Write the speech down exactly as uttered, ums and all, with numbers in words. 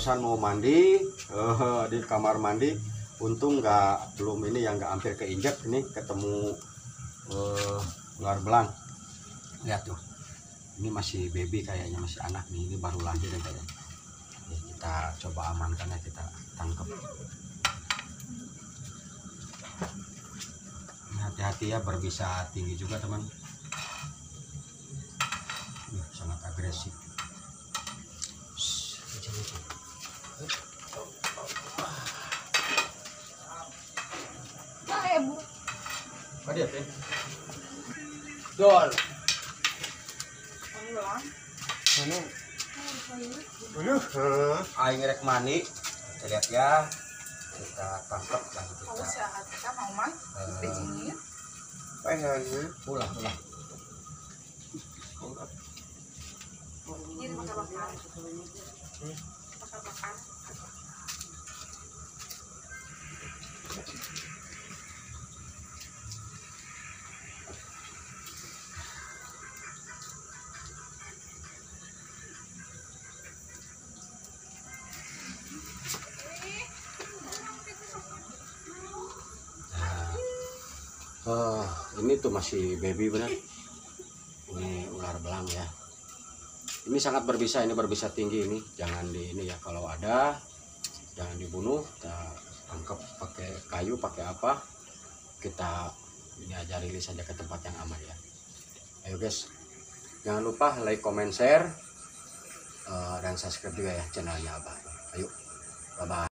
barusan mau mandi uh, di kamar mandi, untung nggak belum ini yang nggak hampir keinjak ini, ketemu uh, ular belang. Lihat tuh, ini masih baby kayaknya, masih anak nih, ini baru lahir kayaknya. Ya, kita coba amankan ya, kita tangkap. Hati-hati ya, berbisa tinggi juga teman. Uh, sangat agresif. Ada apa? Dol. Mana? Mana? Aing rek mani. Kita lihat ya. Kita tangkap dan kita. Kalau sehat kita mau man. Beijingnya. Pengen pulang pulang. Ini pakai bakar. Pakai bakar. Oh, ini tuh masih baby benar. Ini ular belang ya. Ini sangat berbisa, ini berbisa tinggi ini. Jangan di ini ya, kalau ada jangan dibunuh. Kita tangkap pakai kayu, pakai apa? Kita ini aja, rilis aja ke tempat yang aman ya. Ayo guys, jangan lupa like, comment, share, uh, dan subscribe juga ya channelnya Abah. Ayo, bye bye.